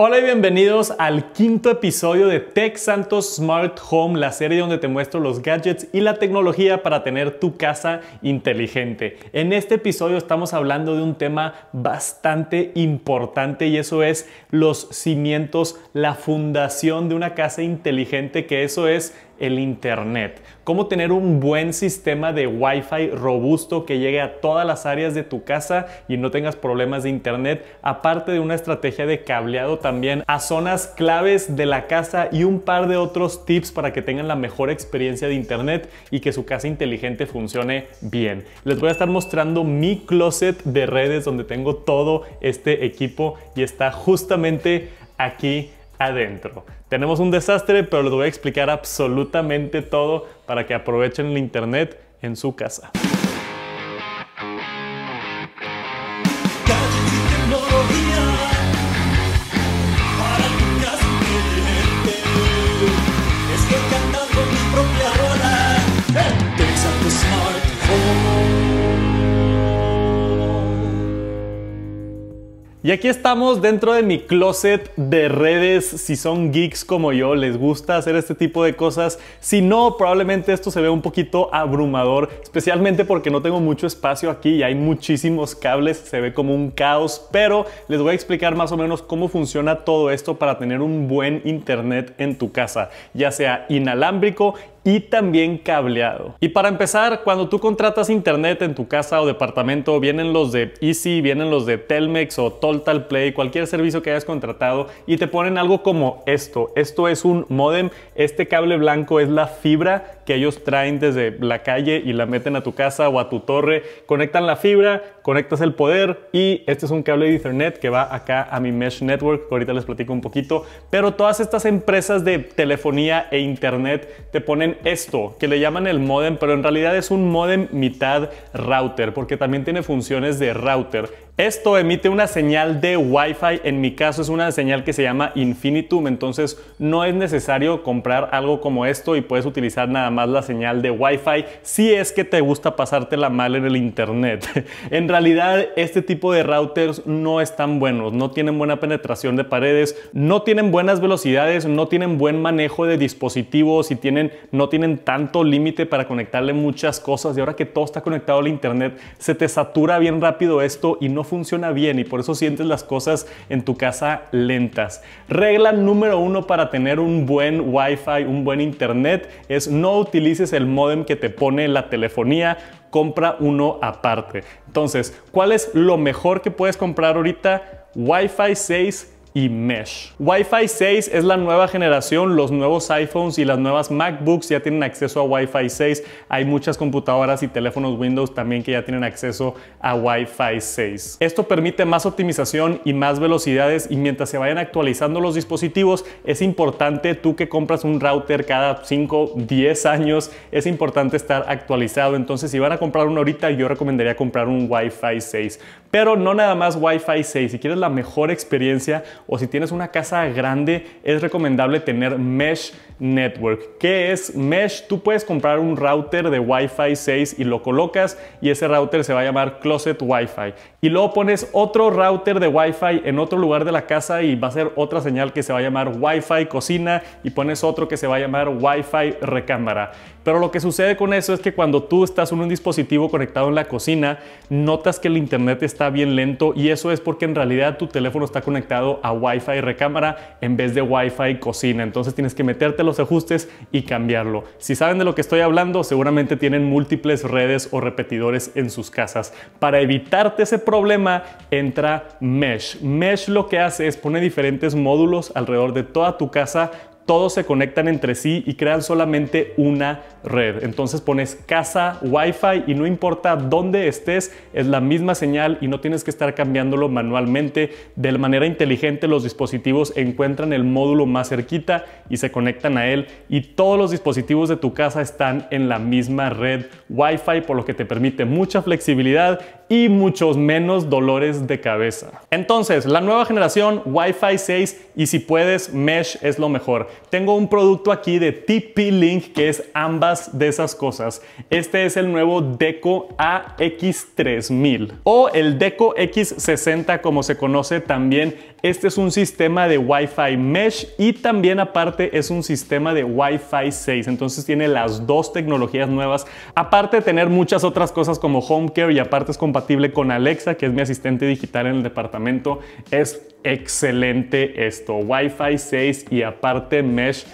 Hola y bienvenidos al quinto episodio de Tech Santos Smart Home, la serie donde te muestro los gadgets y la tecnología para tener tu casa inteligente. En este episodio estamos hablando de un tema bastante importante y eso es los cimientos, la fundación de una casa inteligente, que eso es el internet. Cómo tener un buen sistema de Wi-Fi robusto que llegue a todas las áreas de tu casa y no tengas problemas de internet, aparte de una estrategia de cableado también a zonas claves de la casa y un par de otros tips para que tengan la mejor experiencia de internet y que su casa inteligente funcione bien. Les voy a estar mostrando mi closet de redes donde tengo todo este equipo y está justamente aquí adentro. Tenemos un desastre, pero les voy a explicar absolutamente todo para que aprovechen el internet en su casa. Y aquí estamos dentro de mi closet de redes. Si son geeks como yo, les gusta hacer este tipo de cosas. Si no, probablemente esto se ve un poquito abrumador, especialmente porque no tengo mucho espacio aquí y hay muchísimos cables, se ve como un caos, pero les voy a explicar más o menos cómo funciona todo esto para tener un buen internet en tu casa, ya sea inalámbrico y también cableado. Y para empezar, cuando tú contratas internet en tu casa o departamento, vienen los de Izzi, vienen los de Telmex o Total Play, cualquier servicio que hayas contratado, y te ponen algo como esto. Esto es un módem, este cable blanco es la fibra que ellos traen desde la calle y la meten a tu casa o a tu torre, conectan la fibra, conectas el poder, y este es un cable de Ethernet que va acá a mi mesh network, que ahorita les platico un poquito. Pero todas estas empresas de telefonía e internet te ponen esto, que le llaman el módem, pero en realidad es un módem mitad router, porque también tiene funciones de router. Esto emite una señal de Wi-Fi, en mi caso es una señal que se llama Infinitum, entonces no es necesario comprar algo como esto y puedes utilizar nada más la señal de Wi-Fi si es que te gusta pasártela mal en el internet. En realidad este tipo de routers no están buenos, no tienen buena penetración de paredes, no tienen buenas velocidades, no tienen buen manejo de dispositivos y no tienen tanto límite para conectarle muchas cosas, y ahora que todo está conectado al internet se te satura bien rápido esto y no funciona bien, y por eso sientes las cosas en tu casa lentas. Regla número uno para tener un buen Wi-Fi, un buen internet, es no utilices el módem que te pone la telefonía, compra uno aparte. Entonces, ¿cuál es lo mejor que puedes comprar ahorita? Wi-Fi 6 y Mesh. Wi-Fi 6 es la nueva generación, los nuevos iPhones y las nuevas MacBooks ya tienen acceso a Wi-Fi 6, hay muchas computadoras y teléfonos Windows también que ya tienen acceso a Wi-Fi 6. Esto permite más optimización y más velocidades, y mientras se vayan actualizando los dispositivos, es importante, tú que compras un router cada 5, 10 años, es importante estar actualizado. Entonces, si van a comprar uno ahorita, yo recomendaría comprar un Wi-Fi 6, pero no nada más Wi-Fi 6, si quieres la mejor experiencia o si tienes una casa grande, es recomendable tener Mesh Network. ¿Qué es Mesh? Tú puedes comprar un router de Wi-Fi 6 y lo colocas, y ese router se va a llamar Closet Wi-Fi. Y luego pones otro router de Wi-Fi en otro lugar de la casa y va a ser otra señal que se va a llamar Wi-Fi Cocina, y pones otro que se va a llamar Wi-Fi Recámara. Pero lo que sucede con eso es que cuando tú estás en un dispositivo conectado en la cocina, notas que el internet está bien lento, y eso es porque en realidad tu teléfono está conectado a Wi-Fi Recámara en vez de Wi-Fi Cocina. Entonces tienes que meterte los ajustes y cambiarlo. Si saben de lo que estoy hablando, seguramente tienen múltiples redes o repetidores en sus casas. Para evitarte ese problema, entra Mesh. Mesh lo que hace es poner diferentes módulos alrededor de toda tu casa. Todos se conectan entre sí y crean solamente una red. Entonces pones casa Wi-Fi y no importa dónde estés, es la misma señal y no tienes que estar cambiándolo manualmente. De manera inteligente, los dispositivos encuentran el módulo más cerquita y se conectan a él, y todos los dispositivos de tu casa están en la misma red Wi-Fi, por lo que te permite mucha flexibilidad y muchos menos dolores de cabeza. Entonces, la nueva generación Wi-Fi 6 y si puedes Mesh es lo mejor. Tengo un producto aquí de TP-Link que es ambas de esas cosas. Este es el nuevo Deco AX3000 o el Deco X60 como se conoce también. Este es un sistema de Wi-Fi Mesh y también aparte es un sistema de Wi-Fi 6. Entonces tiene las dos tecnologías nuevas. Aparte de tener muchas otras cosas como HomeCare y aparte es compatible con Alexa, que es mi asistente digital en el departamento. Es excelente esto. Wi-Fi 6 y aparte Mesh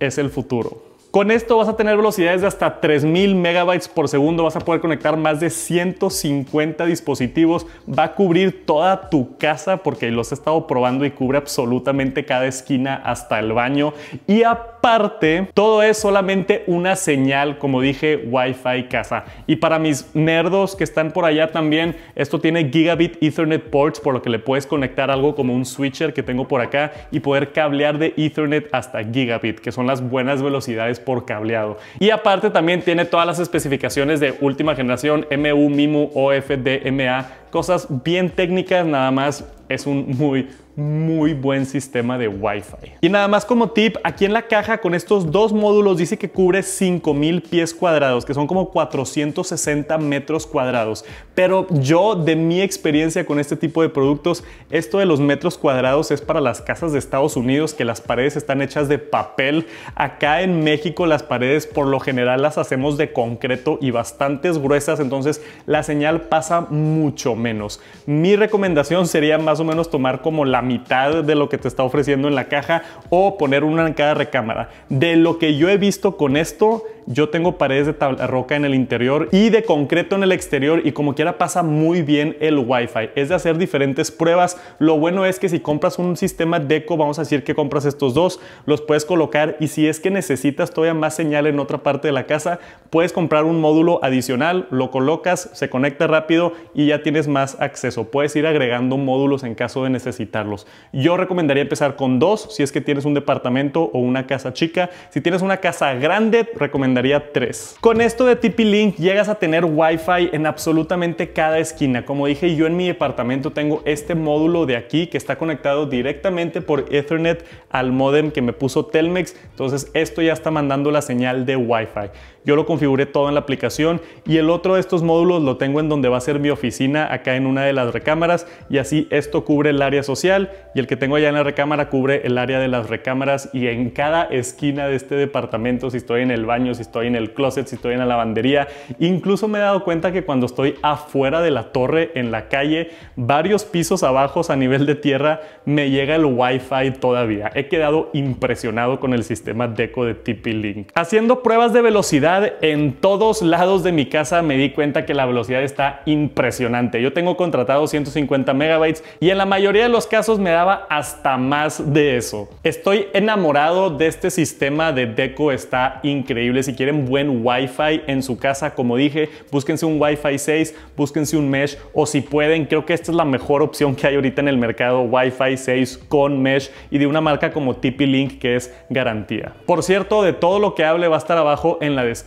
es el futuro. Con esto vas a tener velocidades de hasta 3000 megabytes por segundo, vas a poder conectar más de 150 dispositivos, va a cubrir toda tu casa porque los he estado probando y cubre absolutamente cada esquina hasta el baño y aparte todo es solamente una señal, como dije, Wi-Fi casa. Y para mis nerdos que están por allá también, esto tiene Gigabit Ethernet ports por lo que le puedes conectar algo como un switcher que tengo por acá y poder cablear de Ethernet hasta Gigabit, que son las buenas velocidades por cableado. Y aparte también tiene todas las especificaciones de última generación, MU-MIMO, OFDMA, cosas bien técnicas, nada más es un muy buen sistema de Wi-Fi. Y nada más como tip, aquí en la caja con estos dos módulos dice que cubre 5000 pies cuadrados, que son como 460 metros cuadrados. Pero yo, de mi experiencia con este tipo de productos, esto de los metros cuadrados es para las casas de Estados Unidos, que las paredes están hechas de papel. Acá en México las paredes por lo general las hacemos de concreto y bastantes gruesas, entonces la señal pasa mucho menos. Mi recomendación sería más o menos tomar como la mitad de lo que te está ofreciendo en la caja o poner una en cada recámara. De lo que yo he visto con esto, yo tengo paredes de tabla roca en el interior y de concreto en el exterior y como quiera pasa muy bien el Wi-Fi. Es de hacer diferentes pruebas. Lo bueno es que si compras un sistema Deco, vamos a decir que compras estos dos, los puedes colocar y si es que necesitas todavía más señal en otra parte de la casa, puedes comprar un módulo adicional, lo colocas, se conecta rápido y ya tienes más acceso. Puedes ir agregando módulos en caso de necesitarlos. Yo recomendaría empezar con dos si es que tienes un departamento o una casa chica. Si tienes una casa grande, recomendaría 3. Con esto de TP-Link llegas a tener Wi-Fi en absolutamente cada esquina. Como dije, yo en mi departamento tengo este módulo de aquí que está conectado directamente por Ethernet al módem que me puso Telmex. Entonces esto ya está mandando la señal de Wi-Fi. Yo lo configuré todo en la aplicación y el otro de estos módulos lo tengo en donde va a ser mi oficina, acá en una de las recámaras, y así esto cubre el área social y el que tengo allá en la recámara cubre el área de las recámaras y en cada esquina de este departamento, si estoy en el baño, si estoy en el closet, si estoy en la lavandería. Incluso me he dado cuenta que cuando estoy afuera de la torre, en la calle, varios pisos abajo a nivel de tierra, me llega el Wi-Fi todavía. He quedado impresionado con el sistema Deco de TP-Link. Haciendo pruebas de velocidad en todos lados de mi casa, me di cuenta que la velocidad está impresionante. Yo tengo contratado 150 megabytes y en la mayoría de los casos me daba hasta más de eso. Estoy enamorado de este sistema de Deco, está increíble. Si quieren buen Wi-Fi en su casa, como dije, búsquense un Wi-Fi 6, búsquense un Mesh o si pueden, creo que esta es la mejor opción que hay ahorita en el mercado, Wi-Fi 6 con Mesh y de una marca como TP-Link que es garantía. Por cierto, de todo lo que hable va a estar abajo en la descripción.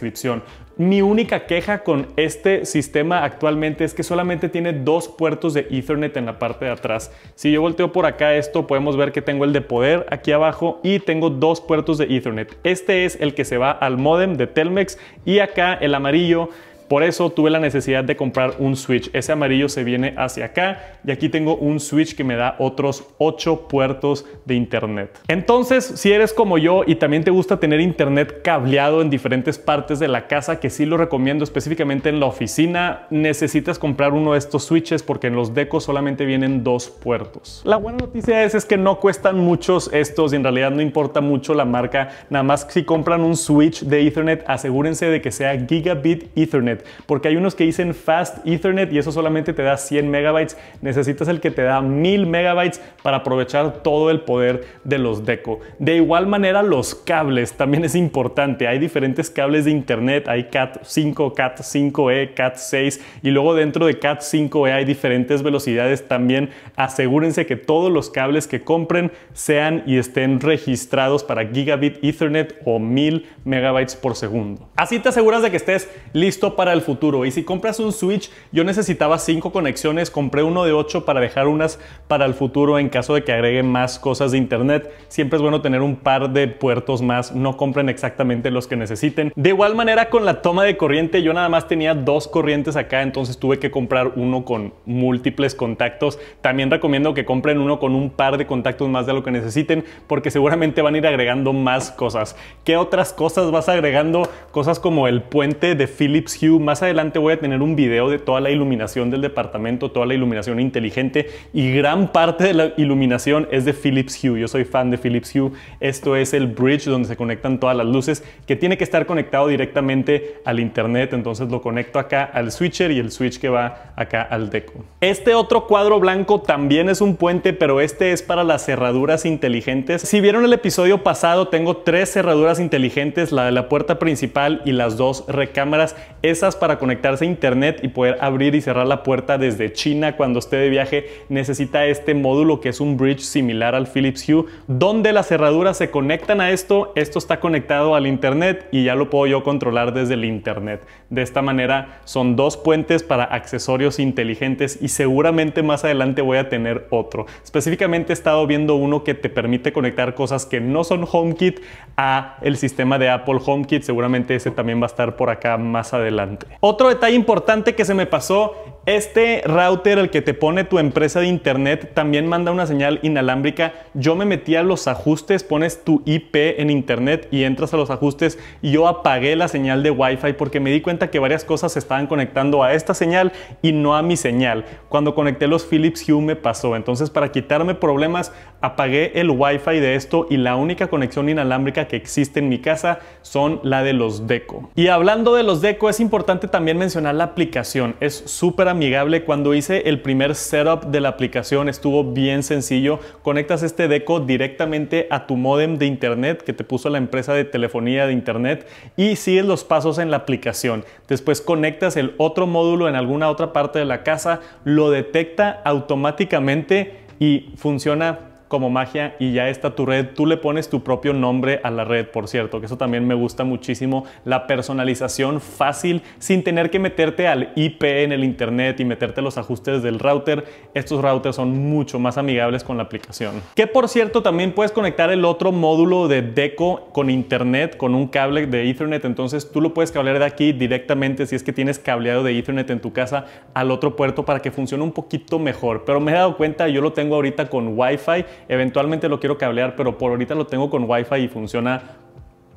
Mi única queja con este sistema actualmente es que solamente tiene dos puertos de Ethernet en la parte de atrás. Si yo volteo por acá esto, podemos ver que tengo el de poder aquí abajo y tengo dos puertos de Ethernet. Este es el que se va al módem de Telmex y acá el amarillo. Por eso tuve la necesidad de comprar un switch. Ese amarillo se viene hacia acá y aquí tengo un switch que me da otros 8 puertos de internet. Entonces, si eres como yo y también te gusta tener internet cableado en diferentes partes de la casa, que sí lo recomiendo específicamente en la oficina, necesitas comprar uno de estos switches porque en los Deco solamente vienen 2 puertos. La buena noticia es que no cuestan muchos estos y en realidad no importa mucho la marca. Nada más si compran un switch de Ethernet, asegúrense de que sea Gigabit Ethernet, porque hay unos que dicen Fast Ethernet y eso solamente te da 100 megabytes. Necesitas el que te da 1000 megabytes para aprovechar todo el poder de los Deco. De igual manera, los cables también es importante. Hay diferentes cables de internet, hay CAT5, CAT5E, CAT6 y luego dentro de CAT5E hay diferentes velocidades también. Asegúrense que todos los cables que compren sean y estén registrados para Gigabit Ethernet o 1000 megabytes por segundo. Así te aseguras de que estés listo para para el futuro. Y si compras un Switch, yo necesitaba 5 conexiones, compré uno de 8 para dejar unas para el futuro en caso de que agreguen más cosas de internet. Siempre es bueno tener un par de puertos más, no compren exactamente los que necesiten. De igual manera con la toma de corriente, yo nada más tenía 2 corrientes acá, entonces tuve que comprar uno con múltiples contactos. También recomiendo que compren uno con un par de contactos más de lo que necesiten, porque seguramente van a ir agregando más cosas. ¿Qué otras cosas vas agregando? Cosas como el puente de Philips Hue. Más adelante voy a tener un video de toda la iluminación del departamento, toda la iluminación inteligente, y gran parte de la iluminación es de Philips Hue. Yo soy fan de Philips Hue. Esto es el bridge donde se conectan todas las luces, que tiene que estar conectado directamente al internet, entonces lo conecto acá al switcher y el switch que va acá al Deco. Este otro cuadro blanco también es un puente, pero este es para las cerraduras inteligentes. Si vieron el episodio pasado, tengo 3 cerraduras inteligentes, la de la puerta principal y las 2 recámaras, esas para conectarse a internet y poder abrir y cerrar la puerta desde China cuando esté de viaje. Necesita este módulo que es un bridge similar al Philips Hue, donde las cerraduras se conectan a esto, esto está conectado al internet y ya lo puedo yo controlar desde el internet. De esta manera son 2 puentes para accesorios inteligentes, y seguramente más adelante voy a tener otro. Específicamente he estado viendo uno que te permite conectar cosas que no son HomeKit a el sistema de Apple HomeKit, seguramente ese también va a estar por acá más adelante. Otro detalle importante que se me pasó, este router, el que te pone tu empresa de internet, también manda una señal inalámbrica. Yo me metí a los ajustes, pones tu IP en internet y entras a los ajustes, y yo apagué la señal de Wi-Fi porque me di cuenta que varias cosas se estaban conectando a esta señal y no a mi señal. Cuando conecté los Philips Hue me pasó, entonces para quitarme problemas apagué el Wi-Fi de esto, y la única conexión inalámbrica que existe en mi casa son la de los Deco. Y hablando de los Deco, es importante también mencionar la aplicación, es súper amigable. Cuando hice el primer setup de la aplicación estuvo bien sencillo. Conectas este Deco directamente a tu módem de internet que te puso la empresa de telefonía de internet y sigues los pasos en la aplicación. Después conectas el otro módulo en alguna otra parte de la casa, lo detecta automáticamente y funciona como magia, y ya está tu red. Tú le pones tu propio nombre a la red, por cierto, que eso también me gusta muchísimo, la personalización fácil sin tener que meterte al IP en el internet y meterte los ajustes del router. Estos routers son mucho más amigables con la aplicación. Que por cierto, también puedes conectar el otro módulo de Deco con internet, con un cable de Ethernet, entonces tú lo puedes cablear de aquí directamente, si es que tienes cableado de Ethernet en tu casa, al otro puerto para que funcione un poquito mejor. Pero me he dado cuenta, yo lo tengo ahorita con Wi-Fi. Eventualmente lo quiero cablear, pero por ahorita lo tengo con Wi-Fi y funciona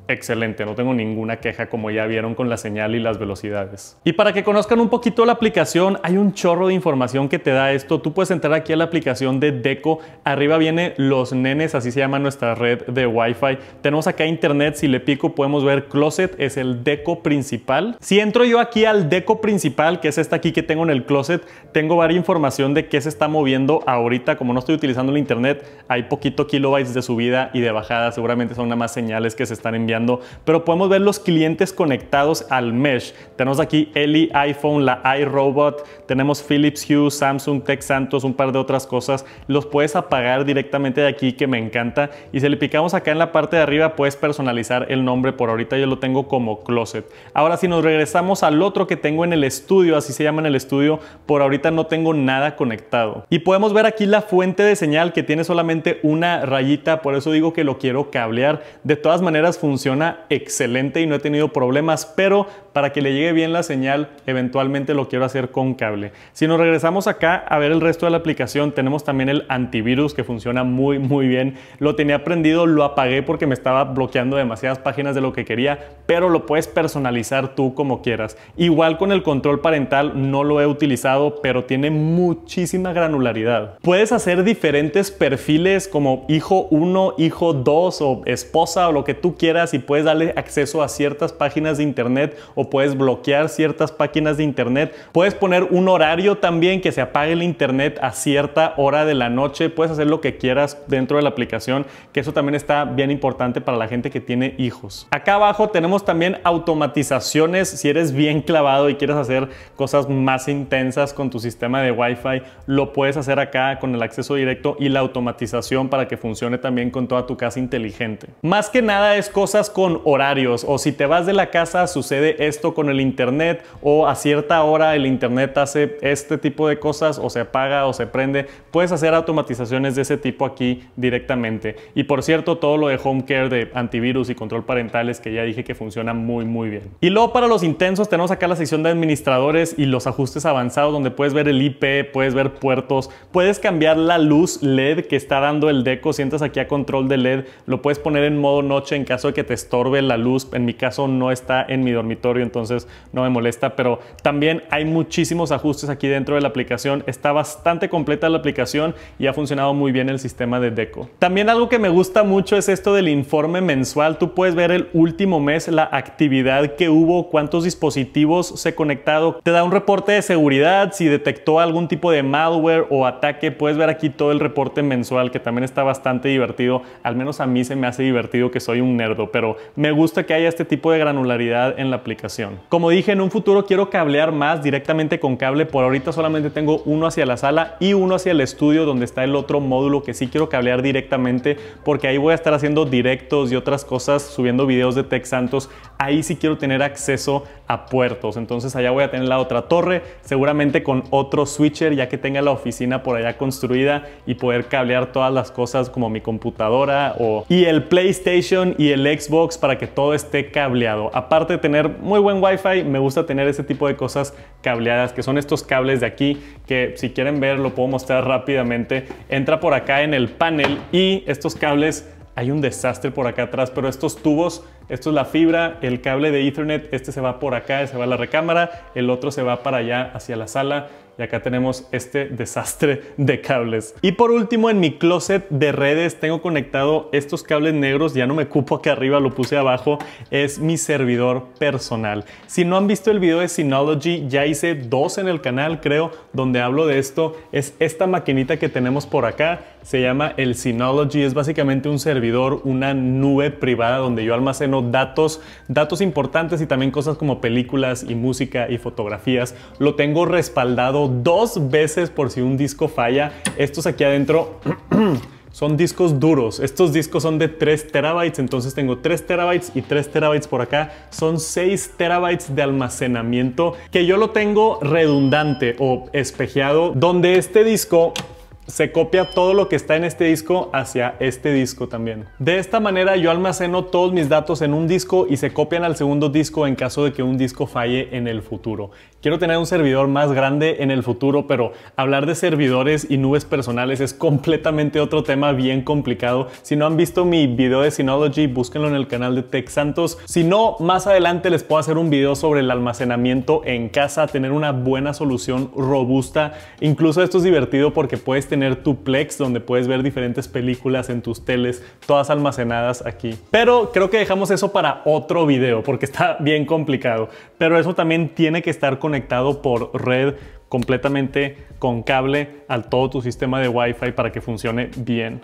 excelente, no tengo ninguna queja, como ya vieron con la señal y las velocidades. Y para que conozcan un poquito la aplicación, hay un chorro de información que te da esto. Tú puedes entrar aquí a la aplicación de Deco, arriba viene Los Nenes, así se llama nuestra red de Wi-Fi. Tenemos acá internet, si le pico podemos ver closet, es el Deco principal. Si entro yo aquí al Deco principal, que es esta aquí que tengo en el closet, tengo varias información de qué se está moviendo ahorita. Como no estoy utilizando el internet, hay poquito kilobytes de subida y de bajada, seguramente son nada más señales que se están enviando, pero podemos ver los clientes conectados al mesh. Tenemos aquí Eli, iPhone, la iRobot, tenemos Philips Hue, Samsung, Tech Santos, un par de otras cosas. Los puedes apagar directamente de aquí, que me encanta. Y si le picamos acá en la parte de arriba, puedes personalizar el nombre. Por ahorita yo lo tengo como Closet. Ahora, si nos regresamos al otro que tengo en el estudio, así se llama en el estudio, por ahorita no tengo nada conectado. Y podemos ver aquí la fuente de señal, que tiene solamente una rayita, por eso digo que lo quiero cablear. De todas maneras funciona excelente y no he tenido problemas, pero para que le llegue bien la señal eventualmente lo quiero hacer con cable. Si nos regresamos acá a ver el resto de la aplicación, tenemos también el antivirus que funciona muy bien. Lo tenía prendido, lo apagué porque me estaba bloqueando demasiadas páginas de lo que quería, pero lo puedes personalizar tú como quieras. Igual con el control parental, no lo he utilizado, pero tiene muchísima granularidad. Puedes hacer diferentes perfiles como hijo 1, hijo 2 o esposa o lo que tú quieras, y puedes darle acceso a ciertas páginas de internet o puedes bloquear ciertas páginas de internet. Puedes poner un horario también, que se apague el internet a cierta hora de la noche. Puedes hacer lo que quieras dentro de la aplicación, que eso también está bien importante para la gente que tiene hijos. Acá abajo tenemos también automatizaciones. Si eres bien clavado y quieres hacer cosas más intensas con tu sistema de Wi-Fi, lo puedes hacer acá con el acceso directo y la automatización para que funcione también con toda tu casa inteligente. Más que nada es cosas cosas con horarios, o si te vas de la casa sucede esto con el internet, o a cierta hora el internet hace este tipo de cosas, o se apaga o se prende. Puedes hacer automatizaciones de ese tipo aquí directamente. Y por cierto, todo lo de HomeCare, de antivirus y control parentales, que ya dije que funciona muy bien. Y luego, para los intensos, tenemos acá la sección de administradores y los ajustes avanzados, donde puedes ver el IP, puedes ver puertos, puedes cambiar la luz LED que está dando el Deco. Si entras aquí a control de LED, lo puedes poner en modo noche en caso de que te estorbe la luz. En mi caso no está en mi dormitorio, entonces no me molesta, pero también hay muchísimos ajustes aquí dentro de la aplicación. Está bastante completa la aplicación y ha funcionado muy bien el sistema de Deco. También algo que me gusta mucho es esto del informe mensual. Tú puedes ver el último mes, la actividad que hubo, cuántos dispositivos se conectaron. Te da un reporte de seguridad, si detectó algún tipo de malware o ataque. Puedes ver aquí todo el reporte mensual, que también está bastante divertido. Al menos a mí se me hace divertido, que soy un nerdo, pero me gusta que haya este tipo de granularidad en la aplicación. Como dije, en un futuro quiero cablear más directamente con cable. Por ahorita solamente tengo uno hacia la sala y uno hacia el estudio, donde está el otro módulo que sí quiero cablear directamente, porque ahí voy a estar haciendo directos y otras cosas, subiendo videos de Tech Santos. Ahí sí quiero tener acceso a puertos, entonces allá voy a tener la otra torre, seguramente con otro switcher, ya que tenga la oficina por allá construida, y poder cablear todas las cosas como mi computadora y el PlayStation y el Xbox, para que todo esté cableado. Aparte de tener muy buen Wi-Fi, me gusta tener este tipo de cosas cableadas, que son estos cables de aquí, que si quieren ver lo puedo mostrar rápidamente. Entra por acá en el panel y estos cables, hay un desastre por acá atrás, pero estos tubos, esto es la fibra, el cable de Ethernet, este se va por acá, se va a la recámara, el otro se va para allá hacia la sala. Y acá tenemos este desastre de cables. Y por último, en mi closet de redes tengo conectado estos cables negros. Ya no me cupo acá arriba, lo puse abajo. Es mi servidor personal. Si no han visto el video de Synology, ya hice 2 en el canal, creo, donde hablo de esto. Es esta maquinita que tenemos por acá. Se llama el Synology. Es básicamente un servidor, una nube privada donde yo almaceno datos importantes, y también cosas como películas y música y fotografías. Lo tengo respaldado 2 veces por si un disco falla. Estos aquí adentro son discos duros. Estos discos son de 3 TB, entonces tengo 3 terabytes y 3 terabytes por acá. Son 6 terabytes de almacenamiento, que yo lo tengo redundante o espejeado, donde este disco se copia todo lo que está en este disco hacia este disco también. De esta manera yo almaceno todos mis datos en un disco y se copian al segundo disco en caso de que un disco falle en el futuro. Quiero tener un servidor más grande en el futuro, pero hablar de servidores y nubes personales es completamente otro tema bien complicado. Si no han visto mi video de Synology, búsquenlo en el canal de Tech Santos. Si no, más adelante les puedo hacer un video sobre el almacenamiento en casa, tener una buena solución robusta. Incluso esto es divertido porque puedes tener tu Plex, donde puedes ver diferentes películas en tus teles, todas almacenadas aquí. Pero creo que dejamos eso para otro video porque está bien complicado. Pero eso también tiene que estar conectado por red, completamente con cable, al todo tu sistema de Wi-Fi, para que funcione bien.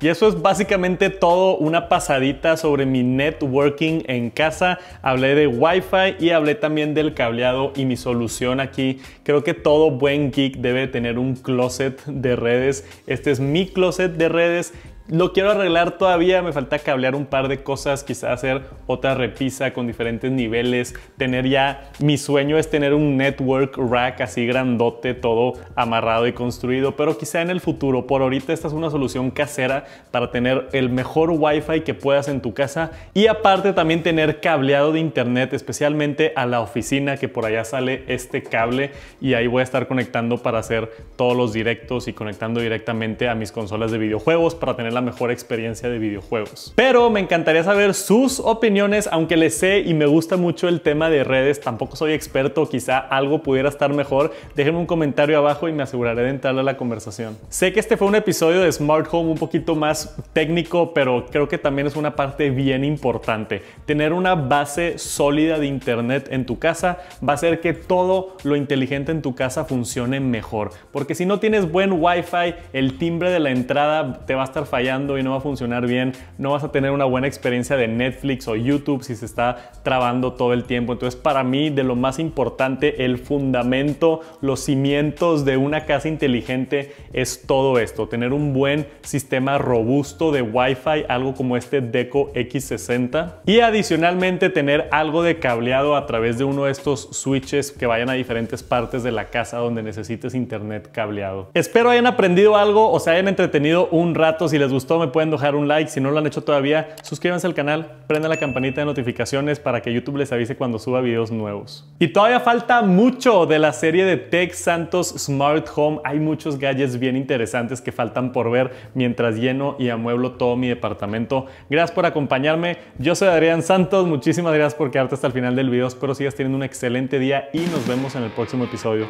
Y eso es básicamente todo, una pasadita sobre mi networking en casa. Hablé de Wi-Fi y hablé también del cableado y mi solución aquí. Creo que todo buen geek debe tener un closet de redes. Este es mi closet de redes. Lo quiero arreglar todavía, me falta cablear un par de cosas, quizá hacer otra repisa con diferentes niveles, tener ya, mi sueño es tener un network rack así grandote, todo amarrado y construido, pero quizá en el futuro. Por ahorita esta es una solución casera para tener el mejor Wi-Fi que puedas en tu casa, y aparte también tener cableado de internet, especialmente a la oficina, que por allá sale este cable y ahí voy a estar conectando para hacer todos los directos y conectando directamente a mis consolas de videojuegos para tener la mejor experiencia de videojuegos. Pero me encantaría saber sus opiniones, aunque les sé y me gusta mucho el tema de redes, tampoco soy experto, quizá algo pudiera estar mejor. Déjenme un comentario abajo y me aseguraré de entrar a la conversación. Sé que este fue un episodio de Smart Home un poquito más técnico, pero creo que también es una parte bien importante. Tener una base sólida de internet en tu casa va a hacer que todo lo inteligente en tu casa funcione mejor, porque si no tienes buen Wi-Fi, el timbre de la entrada te va a estar fallando fallando y no va a funcionar bien, no vas a tener una buena experiencia de Netflix o YouTube si se está trabando todo el tiempo. Entonces, para mí, de lo más importante, el fundamento, los cimientos de una casa inteligente es todo esto. Tener un buen sistema robusto de Wi-Fi, algo como este Deco X60, y adicionalmente tener algo de cableado a través de uno de estos switches que vayan a diferentes partes de la casa donde necesites internet cableado. Espero hayan aprendido algo o se hayan entretenido un rato. Si les gustó, me pueden dejar un like. Si no lo han hecho todavía, suscríbanse al canal, prendan la campanita de notificaciones para que YouTube les avise cuando suba videos nuevos. Y todavía falta mucho de la serie de Tech Santos Smart Home. Hay muchos gadgets bien interesantes que faltan por ver mientras lleno y amueblo todo mi departamento. Gracias por acompañarme. Yo soy Adrián Santos. Muchísimas gracias por quedarte hasta el final del video. Espero sigas teniendo un excelente día y nos vemos en el próximo episodio.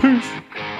Peace.